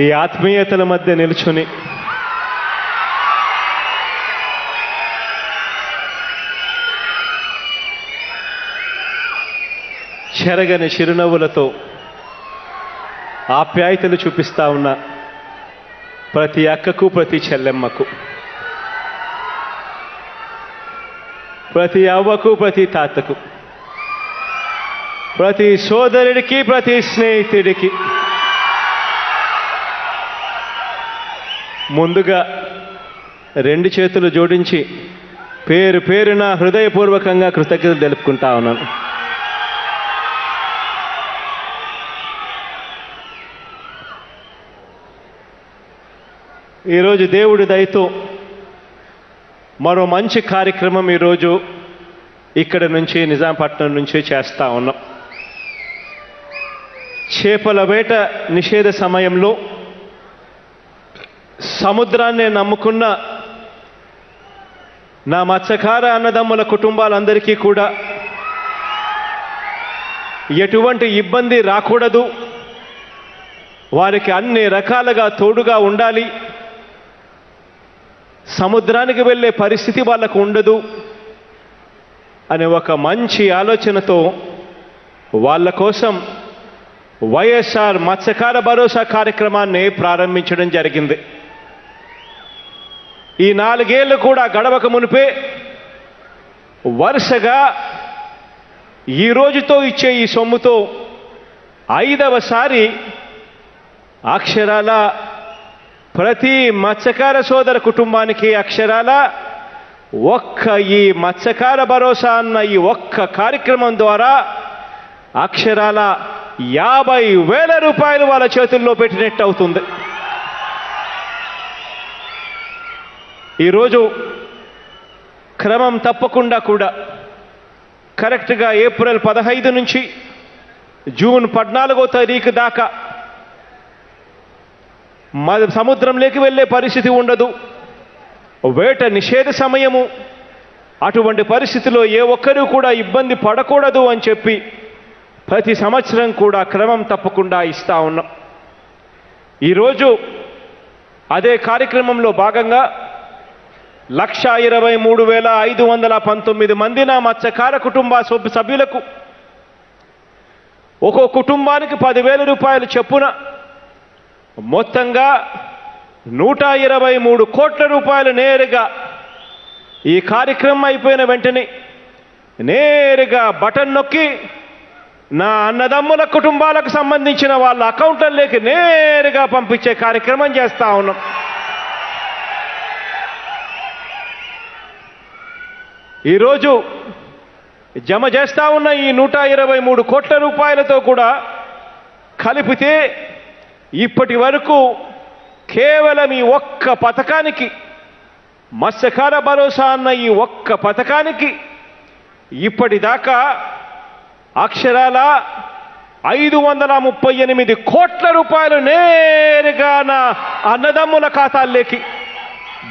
ఈ ఆత్మీయతల మధ్య నిల్చుని చెరగని చిరునవ్వులతో ఆప్యాయతలు చూపిస్తా ఉన్న ప్రతి అక్కకు ప్రతి చెల్లెమ్మకు ప్రతి అవ్వకు ప్రతి తాతకు ప్రతి సోదరుడికి ప్రతి స్నేహితుడికి ముందుగా రెండు చేతులు జోడించి పేరు పేరున హృదయపూర్వకంగా కృతజ్ఞతలు తెలుపుకుంటా ఉన్నాను. ఈరోజు దేవుడి దయతో మరో మంచి కార్యక్రమం ఈరోజు ఇక్కడ నుంచి నిజాంపట్నం నుంచి చేస్తా ఉన్నాం. చేపల వేట నిషేధ సమయంలో సముద్రాన్ని నమ్ముకున్న నా మత్స్యకార అన్నదమ్ముల కుటుంబాలందరికీ కూడా ఎటువంటి ఇబ్బంది రాకూడదు, వారికి అన్ని రకాలుగా తోడుగా ఉండాలి, సముద్రానికి వెళ్ళే పరిస్థితి వాళ్ళకు ఉండదు అనే ఒక మంచి ఆలోచనతో వాళ్ళ కోసం వైఎస్ఆర్ మత్స్యకార భరోసా కార్యక్రమాన్ని ప్రారంభించడం జరిగింది. ఈ 4 ఏళ్ళు కూడా గడవక మునిపే వరుసగా ఈ రోజుతో ఇచ్చే ఈ సొమ్ముతో 5వ సారి అక్షరాల ప్రతి మత్స్యకార సోదర కుటుంబానికి అక్షరాల ఒక్క ఈ మత్స్యకార భరోసా అన్న ఈ ఒక్క కార్యక్రమం ద్వారా అక్షరాల 50,000 రూపాయలు వాళ్ళ చేతుల్లో పెట్టినట్టు అవుతుంది. ఈరోజు క్రమం తప్పకుండా కూడా కరెక్ట్గా ఏప్రిల్ 15 నుంచి జూన్ 14వ తారీఖు దాకా సముద్రంలోకి వెళ్ళే పరిస్థితి ఉండదు, వేట నిషేధ సమయము, అటువంటి పరిస్థితిలో ఏ ఒక్కరూ కూడా ఇబ్బంది పడకూడదు అని చెప్పి ప్రతి సంవత్సరం కూడా క్రమం తప్పకుండా ఇస్తా ఉన్నాం. ఈరోజు అదే కార్యక్రమంలో భాగంగా 123,519 మంది నా మత్స్యకార కుటుంబ సభ్యులకు ఒక్కో కుటుంబానికి 10,000 రూపాయలు చొప్పున మొత్తంగా 123 కోట్ల రూపాయలు నేరుగా ఈ కార్యక్రమం అయిపోయిన వెంటనే నేరుగా బటన్ నొక్కి నా అన్నదమ్ముల కుటుంబాలకు సంబంధించిన వాళ్ళ అకౌంట్లలోకి నేరుగా పంపించే కార్యక్రమం చేస్తా ఉన్నాం. ఈరోజు జమ చేస్తా ఉన్న ఈ 123 కోట్ల రూపాయలతో కూడా కలిపితే ఇప్పటి వరకు కేవలం ఈ ఒక్క పథకానికి, మత్స్యకార భరోసా అన్న ఈ ఒక్క పథకానికి ఇప్పటిదాకా అక్షరాల 538 కోట్ల రూపాయలు నేరుగా నా అన్నదమ్ముల ఖాతాల్లోకి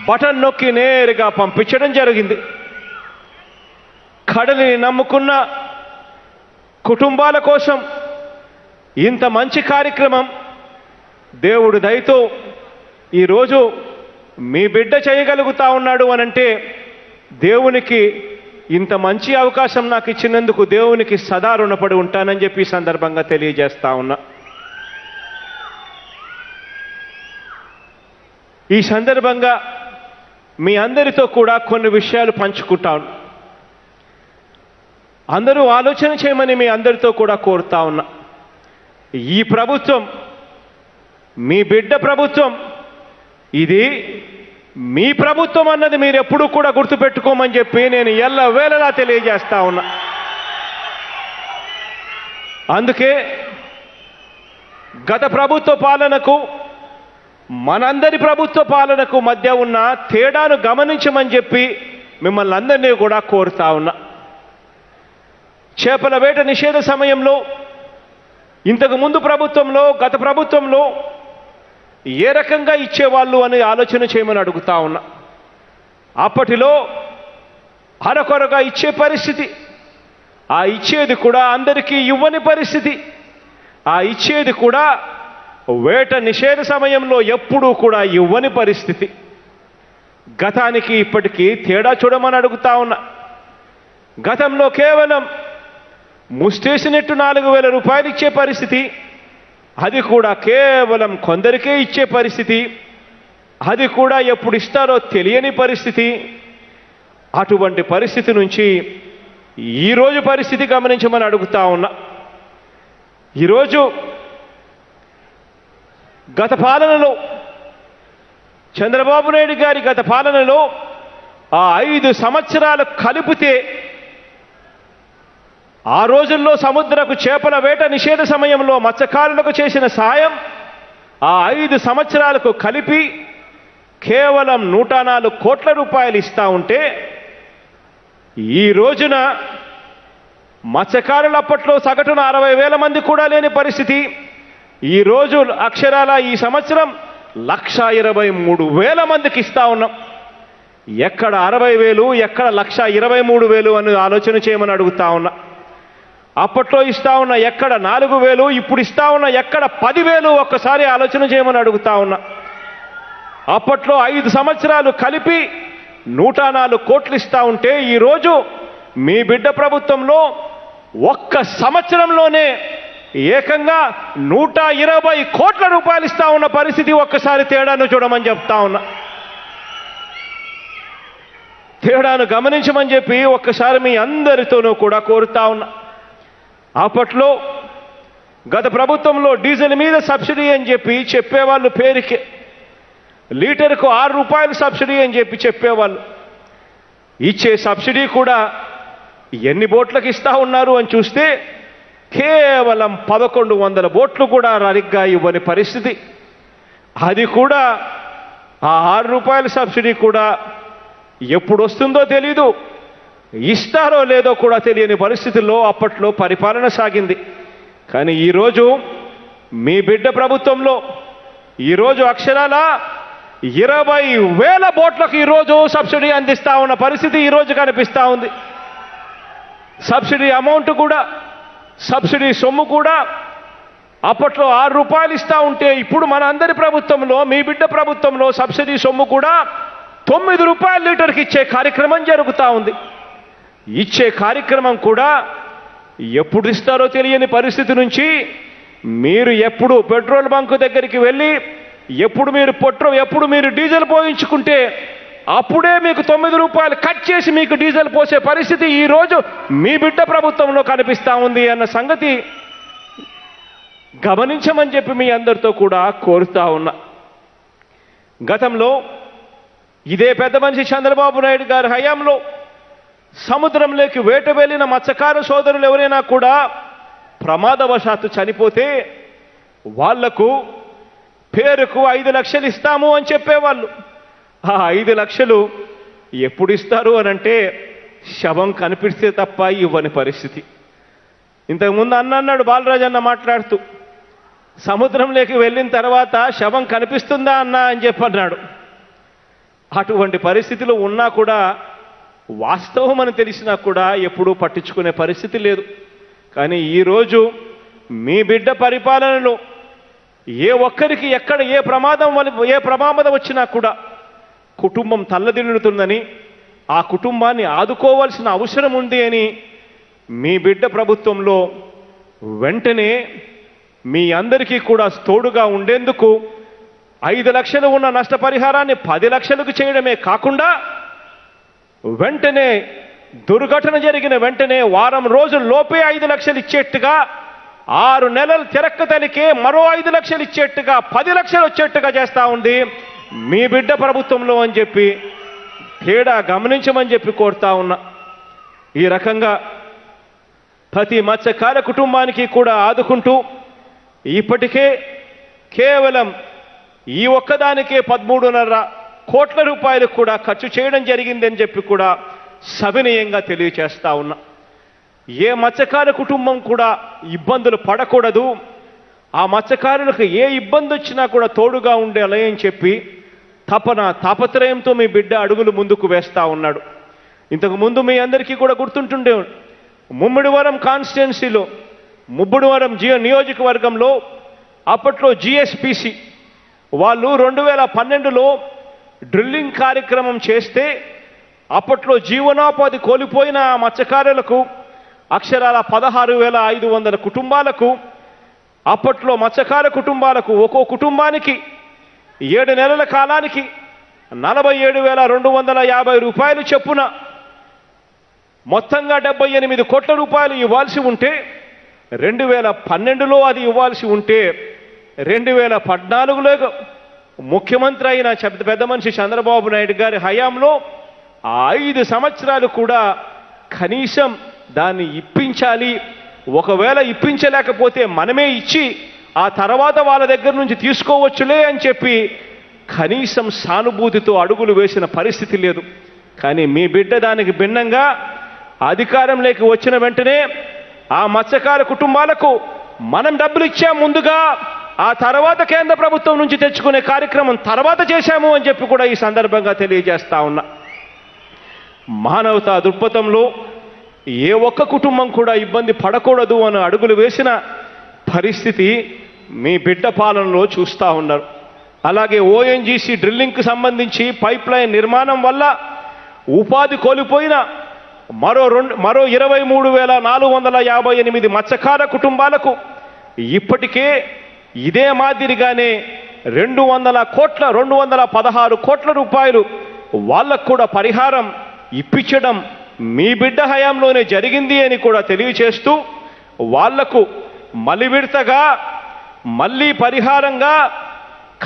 బటన్ నొక్కి నేరుగా పంపించడం జరిగింది. కడలిని నమ్ముకున్న కుటుంబాల కోసం ఇంత మంచి కార్యక్రమం దేవుడు దయతో ఈరోజు మీ బిడ్డ చేయగలుగుతా ఉన్నాడు అనంటే దేవునికి, ఇంత మంచి అవకాశం నాకు ఇచ్చినందుకు దేవునికి సదా రుణపడి ఉంటానని చెప్పి సందర్భంగా తెలియజేస్తా ఉన్నా. ఈ సందర్భంగా మీ అందరితో కూడా కొన్ని విషయాలు పంచుకుంటాను, అందరూ ఆలోచన చేయమని మీ అందరితో కూడా కోరుతా ఉన్నా. ఈ ప్రభుత్వం మీ బిడ్డ ప్రభుత్వం, ఇది మీ ప్రభుత్వం అన్నది మీరు ఎప్పుడూ కూడా గుర్తుపెట్టుకోమని చెప్పి నేను ఎల్లవేళలా తెలియజేస్తా ఉన్నా. అందుకే గత ప్రభుత్వ పాలనకు మనందరి ప్రభుత్వ పాలనకు మధ్య ఉన్న తేడాను గమనించమని చెప్పి మిమ్మల్ని అందరినీ కూడా కోరుతా ఉన్నా. చేపల వేట నిషేధ సమయంలో ఇంతకు ముందు ప్రభుత్వంలో గత ప్రభుత్వంలో ఏ రకంగా ఇచ్చేవాళ్ళు అని ఆలోచన చేయమని అడుగుతా ఉన్నా. అప్పటిలో అరకొరగా ఇచ్చే పరిస్థితి, ఆ ఇచ్చేది కూడా అందరికీ ఇవ్వని పరిస్థితి, ఆ ఇచ్చేది కూడా వేట నిషేధ సమయంలో ఎప్పుడూ కూడా ఇవ్వని పరిస్థితి గతానికి ఇప్పటికీ తేడా చూడమని అడుగుతా ఉన్నా గతంలో కేవలం ముస్టేసినట్టు 4000 రూపాయలు ఇచ్చే పరిస్థితి అది కూడా కేవలం కొందరికే ఇచ్చే పరిస్థితి అది కూడా ఎప్పుడు ఇస్తారో తెలియని పరిస్థితి అటువంటి పరిస్థితి నుంచి ఈ రోజు పరిస్థితి గమనించమని అడుగుతా ఉన్నా ఈ రోజు గత పాలనలో చంద్రబాబు నాయుడు గారి గత పాలనలో ఆ 5 సంవత్సరాలు కలిపితే ఆ రోజుల్లో సముద్రకు చేపల వేట నిషేధ సమయంలో మత్స్యకారులకు చేసిన సాయం ఆ 5 సంవత్సరాలకు కలిపి కేవలం 104 కోట్ల రూపాయలు ఇస్తా ఉంటే ఈ రోజున మత్స్యకారుల అప్పట్లో సగటున 60,000 మంది కూడా లేని పరిస్థితి ఈ రోజు అక్షరాల ఈ సంవత్సరం 123,000 మందికి ఇస్తా ఉన్నాం ఎక్కడ 60,000 ఎక్కడ 123,000 అని ఆలోచన చేయమని అడుగుతా ఉన్నా అప్పట్లో ఇస్తా ఉన్న ఎక్కడ 4,000 ఇప్పుడు ఇస్తా ఉన్న ఎక్కడ 10,000 ఒక్కసారి ఆలోచన చేయమని అడుగుతా ఉన్నా అప్పట్లో 5 సంవత్సరాలు కలిపి 104 కోట్లు ఇస్తా ఉంటే ఈ రోజు మీ బిడ్డ ప్రభుత్వంలో ఒక్క సంవత్సరంలోనే ఏకంగా 120 కోట్ల రూపాయలు ఇస్తా ఉన్న పరిస్థితి ఒక్కసారి తేడాను చూడమని చెప్తా ఉన్నా తేడాను గమనించమని చెప్పి ఒక్కసారి మీ అందరితోనూ కూడా కోరుతా ఉన్నా అప్పట్లో గత ప్రభుత్వంలో డీజిల్ మీద సబ్సిడీ అని చెప్పి చెప్పేవాళ్ళు పేరుకే లీటర్కు 6 రూపాయలు సబ్సిడీ అని చెప్పి చెప్పేవాళ్ళు ఇచ్చే సబ్సిడీ కూడా ఎన్ని బోట్లకు ఇస్తా ఉన్నారు అని చూస్తే కేవలం 1100 బోట్లు కూడా సరిగ్గా ఇవ్వని పరిస్థితి అది కూడా ఆ 6 రూపాయల సబ్సిడీ కూడా ఎప్పుడు వస్తుందో తెలీదు ఇస్తారో లేదో కూడా తెలియని పరిస్థితుల్లో అప్పట్లో పరిపాలన సాగింది కానీ ఈ రోజు మీ బిడ్డ ప్రభుత్వంలో ఈ రోజు అక్షరాల 20,000 బోట్లకు ఈ రోజు సబ్సిడీ అందిస్తా ఉన్న పరిస్థితి ఈ రోజు కనిపిస్తా ఉంది సబ్సిడీ అమౌంట్ కూడా సబ్సిడీ సొమ్ము కూడా అప్పట్లో 6 రూపాయలు ఇస్తా ఉంటే ఇప్పుడు మన అందరి ప్రభుత్వంలో మీ బిడ్డ ప్రభుత్వంలో సబ్సిడీ సొమ్ము కూడా 9 రూపాయల లీటర్కి ఇచ్చే కార్యక్రమం జరుగుతా ఉంది ఇచ్చే కార్యక్రమం కూడా ఎప్పుడు ఇస్తారో తెలియని పరిస్థితి నుంచి మీరు ఎప్పుడు పెట్రోల్ బంకు దగ్గరికి వెళ్ళి ఎప్పుడు మీరు డీజిల్ పోయించుకుంటే అప్పుడే మీకు 9 రూపాయలు కట్ చేసి మీకు డీజిల్ పోసే పరిస్థితి ఈ రోజు మీ బిడ్డ ప్రభుత్వంలో కనిపిస్తా ఉంది అన్న సంగతి గమనించమని చెప్పి మీ అందరితో కూడా కోరుతా ఉన్నా గతంలో ఇదే పెద్ద మనిషి చంద్రబాబు నాయుడు గారి హయాంలో సముద్రంలోకి వేట వెళ్ళిన మత్స్యకారు సోదరులు ఎవరైనా కూడా ప్రమాదవశాత్తు చనిపోతే వాళ్లకు పేరుకు 5 లక్షలు ఇస్తాము అని చెప్పేవాళ్ళు ఆ 5 లక్షలు ఎప్పుడు ఇస్తారు అని అంటే శవం కనిపిస్తే తప్ప ఇవ్వని పరిస్థితి ఇంతకుముందు అన్నాడు బాలరాజు అన్న మాట్లాడుతూ సముద్రంలోకి వెళ్ళిన తర్వాత శవం కనిపిస్తుందా అన్నా అని చెప్పన్నాడు అటువంటి పరిస్థితులు ఉన్నా కూడా వాస్తవం అని తెలిసినా కూడా ఎప్పుడూ పట్టించుకునే పరిస్థితి లేదు కానీ ఈరోజు మీ బిడ్డ పరిపాలనలో ఏ ఒక్కరికి ఎక్కడ ఏ ప్రమాదం వచ్చినా కూడా కుటుంబం తల్లదిల్లుతుందని ఆ కుటుంబాన్ని ఆదుకోవాల్సిన అవసరం ఉంది అని మీ బిడ్డ ప్రభుత్వంలో వెంటనే మీ అందరికీ కూడా తోడుగా ఉండేందుకు 5 లక్షలు ఉన్న నష్టపరిహారాన్ని 10 లక్షలకు చేయడమే కాకుండా వెంటనే దుర్ఘటన జరిగిన వెంటనే వారం రోజుల్లోపే 5 లక్షలు ఇచ్చేట్టుగా 6 నెలలు తిరక్కతలికే మరో 5 లక్షలు ఇచ్చేట్టుగా 10 లక్షలు వచ్చేట్టుగా చేస్తా ఉంది మీ బిడ్డ ప్రభుత్వంలో అని చెప్పి తేడా గమనించమని చెప్పి కోరుతా ఉన్నా ఈ రకంగా ప్రతి మత్స్యకార కుటుంబానికి కూడా ఆదుకుంటూ ఇప్పటికే కేవలం ఈ ఒక్కదానికే 13.5 కోట్ల రూపాయలు కూడా ఖర్చు చేయడం జరిగిందని చెప్పి కూడా సవినయంగా తెలియచేస్తా ఉన్నా ఏ మత్స్యకార కుటుంబం కూడా ఇబ్బందులు పడకూడదు ఆ మత్స్యకారులకు ఏ ఇబ్బంది వచ్చినా కూడా తోడుగా ఉండాలి అని చెప్పి తపన తాపత్రయంతో మీ బిడ్డ అడుగులు ముందుకు వేస్తా ఉన్నాడు ఇంతకు ముందు మీ అందరికీ కూడా గుర్తుంటుండే ముమ్మిడివరం కాన్స్టిట్యున్సీలో ముమ్మిడివరం నియోజకవర్గంలో అప్పట్లో జీఎస్పీసీ వాళ్ళు 2012 లో డ్రిల్లింగ్ కార్యక్రమం చేస్తే అప్పట్లో జీవనోపాధి కోల్పోయిన మత్స్యకారులకు అక్షరాల 16500 కుటుంబాలకు అప్పట్లో మత్స్యకార కుటుంబాలకు ఒక్కో కుటుంబానికి 7 నెలల కాలానికి 47250 రూపాయలు చొప్పున మొత్తంగా 78 కోట్ల రూపాయలు ఇవ్వాల్సి ఉంటే 2012 లో అది ఇవ్వాల్సి ఉంటే 2014 లో ముఖ్యమంత్రి అయిన పెద్ద మనిషి చంద్రబాబు నాయుడు గారి హయాంలో 5 సంవత్సరాలు కూడా కనీసం దాన్ని ఇప్పించాలి. ఒకవేళ ఇప్పించలేకపోతే మనమే ఇచ్చి ఆ తర్వాత వాళ్ళ దగ్గర నుంచి తీసుకోవచ్చులే అని చెప్పి కనీసం సానుభూతితో అడుగులు వేసిన పరిస్థితి లేదు. కానీ మీ బిడ్డ దానికి భిన్నంగా అధికారంలోకి వచ్చిన వెంటనే ఆ మత్స్యకార కుటుంబాలకు మనం డబ్బులు ఇచ్చాము ముందుగా, ఆ తర్వాత కేంద్ర ప్రభుత్వం నుంచి తెచ్చుకునే కార్యక్రమం తర్వాత చేశాము అని చెప్పి కూడా ఈ సందర్భంగా తెలియజేస్తా ఉన్నా. మానవతా దృక్పథంలో ఏ ఒక్క కుటుంబం కూడా ఇబ్బంది పడకూడదు అని అడుగులు వేసిన పరిస్థితి మీ బిడ్డ పాలనలో చూస్తూ ఉన్నారు. అలాగే ఓఎన్జీసీ డ్రిల్లింగ్కి సంబంధించి పైప్ లైన్ నిర్మాణం వల్ల ఉపాధి కోల్పోయిన మరో 23458 మత్స్యకార కుటుంబాలకు ఇప్పటికే ఇదే మాదిరిగానే 216 కోట్ల రూపాయలు వాళ్ళకు కూడా పరిహారం ఇప్పించడం మీ బిడ్డ హయాంలోనే జరిగింది అని కూడా తెలియచేస్తూ వాళ్లకు మళ్ళీ విడతగా మళ్ళీ పరిహారంగా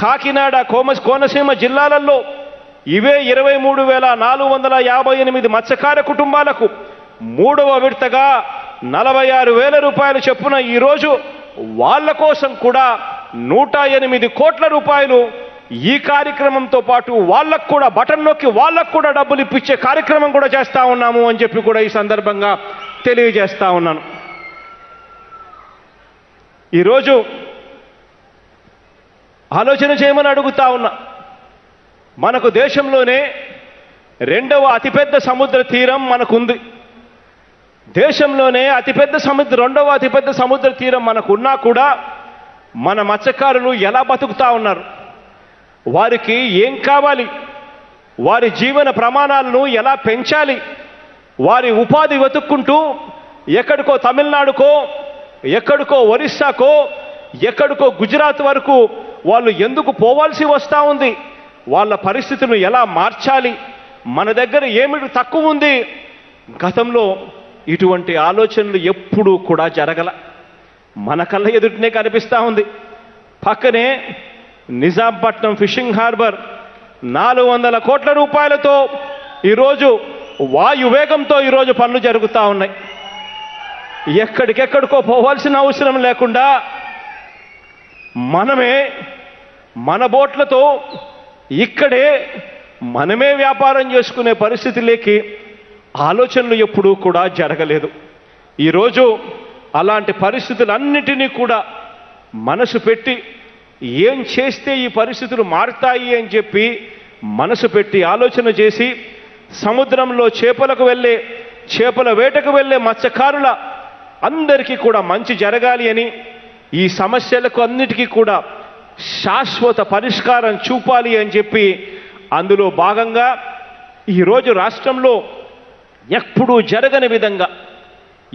కాకినాడ కోనసీమ జిల్లాలలో ఇవే 23458 మత్స్యకార కుటుంబాలకు మూడవ విడతగా 46000 రూపాయలు చొప్పున ఈరోజు వాళ్ళ కోసం కూడా 108 కోట్ల రూపాయలు ఈ కార్యక్రమంతో పాటు వాళ్ళకు కూడా బటన్ నొక్కి వాళ్ళకు కూడా డబ్బులు ఇప్పించే కార్యక్రమం కూడా చేస్తా ఉన్నాము అని చెప్పి కూడా ఈ సందర్భంగా తెలియజేస్తా ఉన్నాను. ఈరోజు ఆలోచన చేయమని అడుగుతా ఉన్నా. మనకు దేశంలోనే 2వ అతిపెద్ద సముద్ర తీరం మనకుంది. దేశంలోనే రెండవ అతిపెద్ద సముద్ర తీరం మనకున్నా కూడా మన మత్స్యకారులు ఎలా బతుకుతా ఉన్నారు, వారికి ఏం కావాలి, వారి జీవన ప్రమాణాలను ఎలా పెంచాలి, వారి ఉపాధి వెతుక్కుంటూ ఎక్కడికో తమిళనాడుకో ఎక్కడికో ఒరిస్సాకో ఎక్కడికో గుజరాత్ వరకు వాళ్ళు ఎందుకు పోవాల్సి వస్తూ ఉంది, వాళ్ళ పరిస్థితులను ఎలా మార్చాలి, మన దగ్గర ఏమిటి తక్కువ ఉంది. గతంలో ఇటువంటి ఆలోచనలు ఎప్పుడూ కూడా జరగల. మన కళ్ళ ఎదుటనే కనిపిస్తూ ఉంది. పక్కనే నిజాంపట్నం ఫిషింగ్ హార్బర్ 400 కోట్ల రూపాయలతో ఈరోజు వాయువేగంతో ఈరోజు పనులు జరుగుతూ ఉన్నాయి. ఎక్కడికెక్కడికో పోవాల్సిన అవసరం లేకుండా మనమే మన బోట్లతో ఇక్కడే మనమే వ్యాపారం చేసుకునే పరిస్థితి లేకి ఆలోచనలు ఎప్పుడూ కూడా జరగలేదు. ఈరోజు అలాంటి పరిస్థితులన్నిటినీ కూడా మనసు పెట్టి ఏం చేస్తే ఈ పరిస్థితులు మారుతాయి అని చెప్పి మనసు పెట్టి ఆలోచన చేసి సముద్రంలో చేపల వేటకు వెళ్ళే మత్స్యకారుల అందరికీ కూడా మంచి జరగాలి అని ఈ సమస్యలకు అన్నిటికీ కూడా శాశ్వత పరిష్కారం చూపాలి అని చెప్పి అందులో భాగంగా ఈరోజు రాష్ట్రంలో ఎప్పుడూ జరగని విధంగా,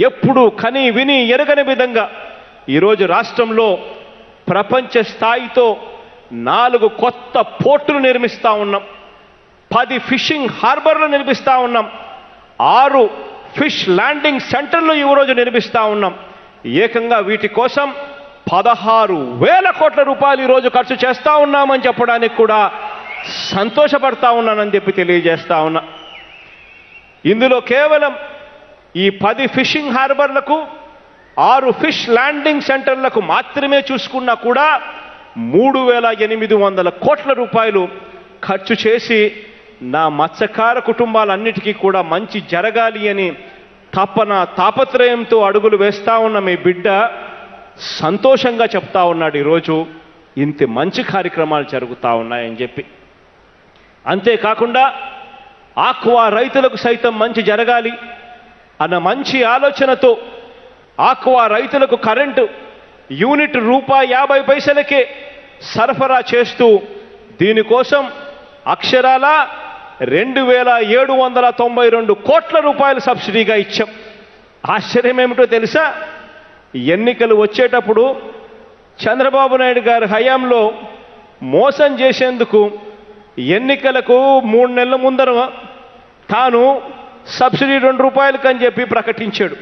ఎప్పుడూ కని విని ఎరగని విధంగా ఈరోజు రాష్ట్రంలో ప్రపంచ స్థాయితో 4 కొత్త పోర్టులు నిర్మిస్తూ ఉన్నాం, 10 ఫిషింగ్ హార్బర్లు నిర్మిస్తూ ఉన్నాం, 6 ఫిష్ ల్యాండింగ్ సెంటర్లు ఈరోజు నిర్మిస్తూ ఉన్నాం. ఏకంగా వీటి కోసం 16000 కోట్ల రూపాయలు ఈరోజు ఖర్చు చేస్తూ ఉన్నామని చెప్పడానికి కూడా సంతోషపడతా ఉన్నానని చెప్పి తెలియజేస్తా ఉన్నా. ఇందులో కేవలం ఈ 10 ఫిషింగ్ హార్బర్లకు, 6 ఫిష్ ల్యాండింగ్ సెంటర్లకు మాత్రమే చూసుకున్నా కూడా 3800 కోట్ల రూపాయలు ఖర్చు చేసి నా మత్స్యకార కుటుంబాలన్నిటికీ కూడా మంచి జరగాలి అని తపన తాపత్రయంతో అడుగులు వేస్తా ఉన్న మీ బిడ్డ సంతోషంగా చెప్తా ఉన్నాడు ఈరోజు ఇంత మంచి కార్యక్రమాలు జరుగుతూ ఉన్నాయని చెప్పి. అంతేకాకుండా ఆక్వా రైతులకు సైతం మంచి జరగాలి అన్న మంచి ఆలోచనతో ఆక్వా రైతులకు కరెంటు యూనిట్ రూపాయి 50 పైసలకే సర్ఫరా చేస్తూ దీని కోసం అక్షరాల 2792 కోట్ల రూపాయలు సబ్సిడీగా ఇచ్చాం। ఆశ్చర్యం ఏమిటో తెలుసా, ఎన్నికలు వచ్చేటప్పుడు చంద్రబాబు నాయుడు గారి హయాంలో మోసం చేసేందుకు ఎన్నికలకు 3 నెలల ముందర తాను సబ్సిడీ 2 రూపాయలకు అని చెప్పి ప్రకటించాడు।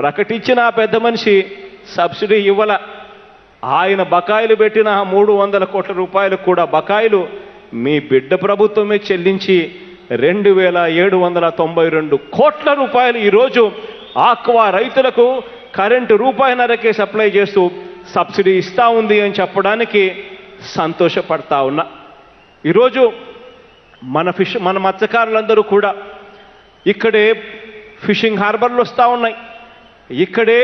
ప్రకటించిన ఆ పెద్ద మనిషి సబ్సిడీ ఇవ్వల, ఆయన బకాయిలు పెట్టిన 300 కోట్ల రూపాయలు కూడా బకాయిలు మీ బిడ్డ ప్రభుత్వమే చెల్లించి 2792 కోట్ల రూపాయలు ఈ రోజు ఆక్వా రైతులకు కరెంట్ రూపాయిన్నరకే సప్లై చేస్తూ సబ్సిడీ ఇస్తా ఉంది అని చెప్పడానికి సంతోషపడతా ఉన్నా। ఈ రోజు మన మత్స్యకారులందరూ కూడా ఇక్కడే ఫిషింగ్ హార్బర్లు వస్తా ఉన్నాయి, ఇక్కడే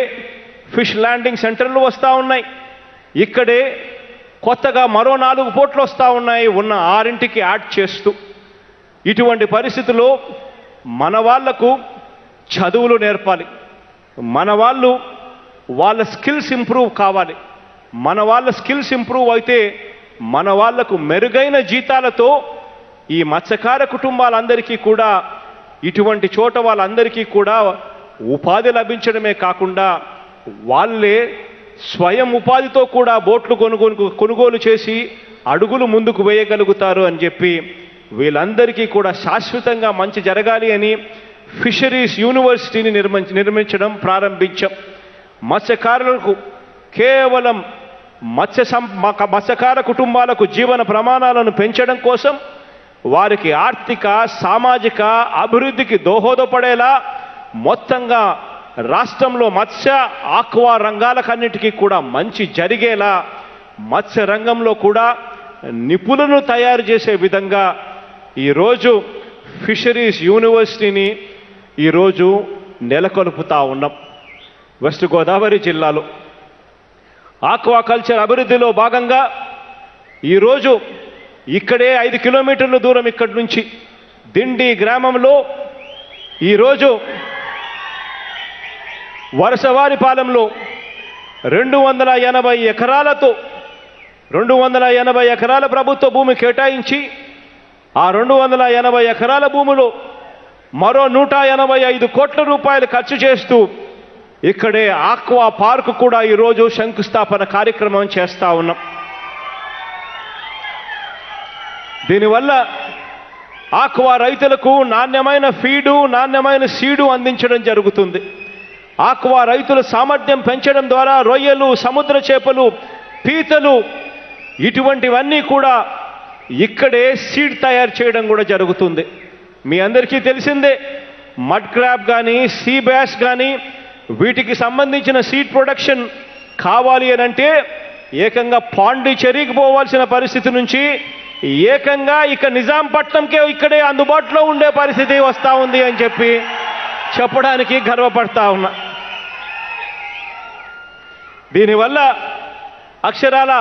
ఫిష్ ల్యాండింగ్ సెంటర్లు వస్తా ఉన్నాయి, ఇక్కడే కొత్తగా మరో 4 పోర్ట్లు వస్తా ఉన్నాయి, ఉన్న 6ంటికి యాడ్ చేస్తూ। ఇటువంటి పరిస్థితుల్లో మన వాళ్లకు చదువులు నేర్పాలి, మన వాళ్ళు వాళ్ళ స్కిల్స్ ఇంప్రూవ్ కావాలి, మన వాళ్ళ స్కిల్స్ ఇంప్రూవ్ అయితే మన వాళ్లకు మెరుగైన జీతాలతో ఈ మత్స్యకార కుటుంబాలందరికీ కూడా ఇటువంటి చోట వాళ్ళందరికీ కూడా ఉపాధి లభించడమే కాకుండా వాళ్ళే స్వయం ఉపాధితో కూడా బోట్లు కొనుగోలు చేసి అడుగులు ముందుకు వేయగలుగుతారు అని చెప్పి వీళ్ళందరికీ కూడా శాశ్వతంగా మంచి జరగాలి అని ఫిషరీస్ యూనివర్సిటీని నిర్మించడం ప్రారంభించాం। మత్స్యకారులకు కేవలం మత్స్యకార కుటుంబాలకు జీవన ప్రమాణాలను పెంచడం కోసం వారికి ఆర్థిక సామాజిక అభివృద్ధికి దోహదపడేలా మొత్తంగా రాష్ట్రంలో మత్స్య ఆక్వా రంగాలకన్నిటికీ కూడా మంచి జరిగేలా మత్స్య రంగంలో కూడా నిపుణులను తయారు చేసే విధంగా ఈరోజు ఫిషరీస్ యూనివర్సిటీని ఈరోజు నెలకొల్పుతా ఉన్నాం। వెస్ట్ గోదావరి జిల్లాలో ఆక్వాకల్చర్ అభివృద్ధిలో భాగంగా ఈరోజు ఇక్కడే 5 కిలోమీటర్ల దూరం ఇక్కడి నుంచి దిండి గ్రామంలో ఈరోజు వరసవారిపాలెంలో 280 ఎకరాల ప్రభుత్వ భూమి కేటాయించి ఆ 280 ఎకరాల భూమిలో మరో 185 కోట్ల రూపాయలు ఖర్చు చేస్తూ ఇక్కడే ఆక్వా పార్క్ కూడా ఈరోజు శంకుస్థాపన కార్యక్రమం చేస్తా ఉన్నాం। దీనివల్ల ఆక్వా రైతులకు నాణ్యమైన ఫీడు నాణ్యమైన సీడు అందించడం జరుగుతుంది। ఆక్వా రైతుల సామర్థ్యం పెంచడం ద్వారా రొయ్యలు సముద్ర చేపలు పీతలు ఇటువంటివన్నీ కూడా ఇక్కడే సీడ్ తయారు చేయడం కూడా జరుగుతుంది। మీ అందరికీ తెలిసిందే మడ్ క్రాబ్ కానీ సీ బ్యాస్ కానీ వీటికి సంబంధించిన సీడ్ ప్రొడక్షన్ కావాలి అని అంటే ఏకంగా పాండిచేరికి పోవాల్సిన పరిస్థితి నుంచి ఏకంగా ఇక నిజాంపట్నంకే ఇక్కడే అందుబాటులో ఉండే పరిస్థితి వస్తూ ఉంది అని చెప్పి చెప్పడానికి గర్వపడతా ఉన్నా। దీనివల్ల అక్షరాల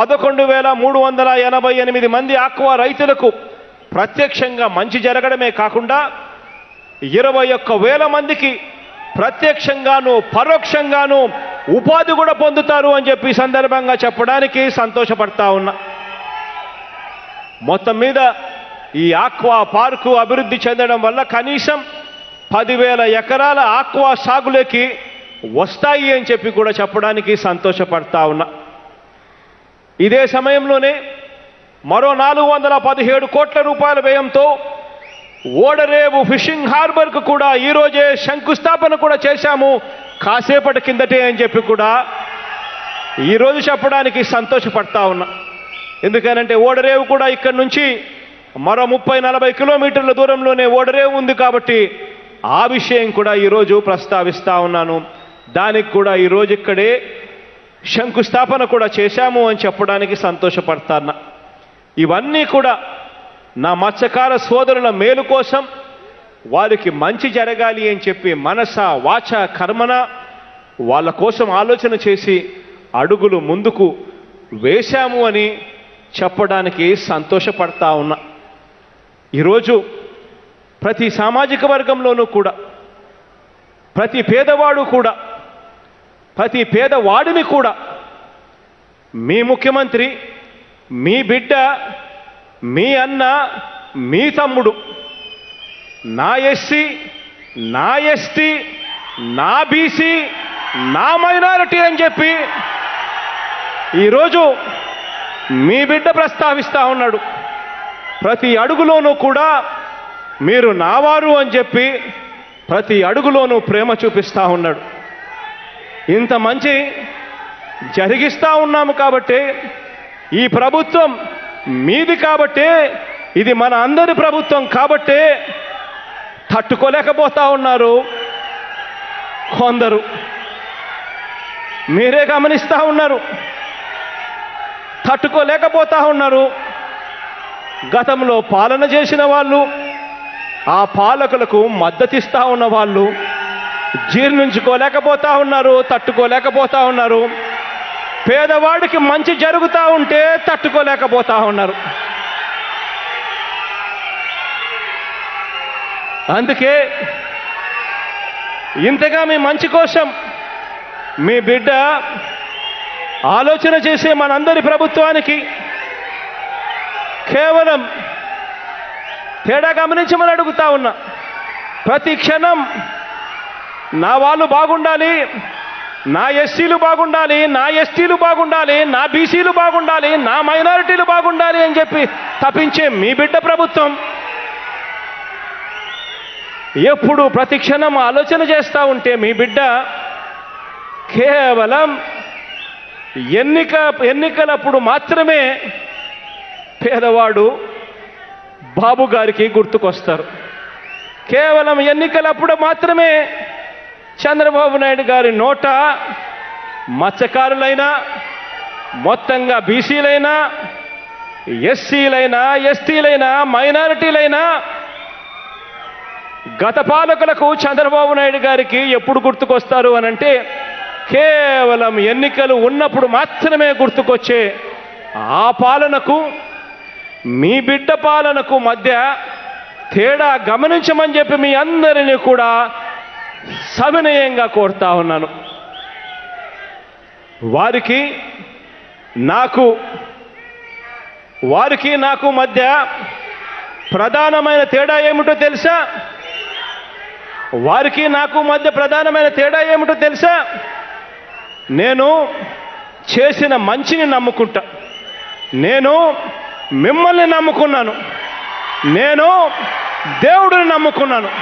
11,388 మంది ఆక్వా రైతులకు ప్రత్యక్షంగా మంచి జరగడమే కాకుండా 21,000 మందికి ప్రత్యక్షంగాను పరోక్షంగాను ఉపాధి కూడా పొందుతారు అని చెప్పి సందర్భంగా చెప్పడానికి సంతోషపడతా ఉన్నా। మొత్తం మీద ఈ ఆక్వా పార్కు అభివృద్ధి చెందడం వల్ల కనీసం 10,000 ఎకరాల ఆక్వా సాగులోకి వస్తాయి అని చెప్పి కూడా చెప్పడానికి సంతోషపడతా ఉన్నా। ఇదే సమయంలోనే మరో 417 కోట్ల రూపాయల వ్యయంతో ఓడరేవు ఫిషింగ్ హార్బర్కు కూడా ఈరోజే శంకుస్థాపన కూడా చేశాము కాసేపటి కిందటే అని చెప్పి కూడా ఈరోజు చెప్పడానికి సంతోషపడతా ఉన్నా। ఎందుకనంటే ఓడరేవు కూడా ఇక్కడి నుంచి మరో 30-40 కిలోమీటర్ల దూరంలోనే ఓడరేవు ఉంది కాబట్టి ఆ విషయం కూడా ఈరోజు ప్రస్తావిస్తా ఉన్నాను। దానికి కూడా ఈరోజు ఇక్కడే శంకుస్థాపన కూడా చేశాము అని చెప్పడానికి సంతోషపడతాను। ఇవన్నీ కూడా నా మత్స్యకార సోదరుల మేలు కోసం వారికి మంచి జరగాలి అని చెప్పి మనస వాచ కర్మన వాళ్ళ కోసం ఆలోచన చేసి అడుగులు ముందుకు వేశాము అని చెప్పడానికి సంతోషపడతా ఉన్నా। ఈరోజు ప్రతి సామాజిక వర్గంలోనూ కూడా ప్రతి పేదవాడు కూడా ప్రతి పేదవాడిని కూడా మీ ముఖ్యమంత్రి మీ బిడ్డ మీ అన్న మీ తమ్ముడు నా ఎస్సీ నా ఎస్టీ నా బీసీ నా మైనారిటీ అని చెప్పి ఈ రోజు మీ బిడ్డ ప్రస్తావిస్తా ఉన్నాడు ప్రతి అడుగులోనూ కూడా మీరు నావారు అని చెప్పి ప్రతి అడుగులోనూ ప్రేమ చూపిస్తా ఉన్నాడు ఇంత మంచి జరిగిస్తా ఉన్నాము కాబట్టి ఈ ప్రభుత్వం మీది కాబట్టి ఇది మన అందరి ప్రభుత్వం కాబట్టి తట్టుకోలేకపోతా ఉన్నారు కొందరు మీరే గమనిస్తా ఉన్నారు తట్టుకోలేకపోతా ఉన్నారు గతంలో పాలన చేసిన వాళ్ళు ఆ పాలకులకు మద్దతిస్తా ఉన్న వాళ్ళు జీర్ణించుకోలేకపోతా ఉన్నారు తట్టుకోలేకపోతా ఉన్నారు పేదవాడికి మంచి జరుగుతా ఉంటే తట్టుకోలేకపోతా ఉన్నారు అందుకే ఇంతగా మీ మంచి కోసం మీ బిడ్డ ఆలోచన చేసే మనందరి ప్రభుత్వానికి కేవలం తేడా గమనించమని అడుగుతా ఉన్నా ప్రతి క్షణం నా వాళ్ళు బాగుండాలి నా ఎస్సీలు బాగుండాలి నా ఎస్టీలు బాగుండాలి నా బీసీలు బాగుండాలి నా మైనారిటీలు బాగుండాలి అని చెప్పి తప్పించే మీ బిడ్డ ప్రభుత్వం ఎప్పుడు ప్రతి క్షణం ఆలోచన చేస్తూ ఉంటే మీ బిడ్డ కేవలం ఎన్నికలప్పుడు మాత్రమే పేదవాడు బాబు గారికి గుర్తుకొస్తారు కేవలం ఎన్నికలప్పుడు మాత్రమే చంద్రబాబు నాయుడు గారి నోట మత్స్యకారులైనా మొత్తంగా బీసీలైనా ఎస్సీలైనా ఎస్టీలైనా మైనారిటీలైనా గత పాలకులకు చంద్రబాబు నాయుడు గారికి ఎప్పుడు గుర్తుకొస్తారు అనంటే కేవలం ఎన్నికలు ఉన్నప్పుడు మాత్రమే గుర్తుకొచ్చే ఆ పాలనకు మీ బిడ్డ పాలనకు మధ్య తేడా గమనించమని చెప్పి మీ అందరినీ కూడా సవినయంగా కోరుతా ఉన్నాను వారికి నాకు మధ్య ప్రధానమైన తేడా ఏమిటో తెలుసా వారికి నాకు మధ్య ప్రధానమైన తేడా ఏమిటో తెలుసా నేను చేసిన మంచిని నమ్ముకుంటా నేను మిమ్మల్ని నమ్ముకున్నాను నేను దేవుడిని నమ్ముకున్నాను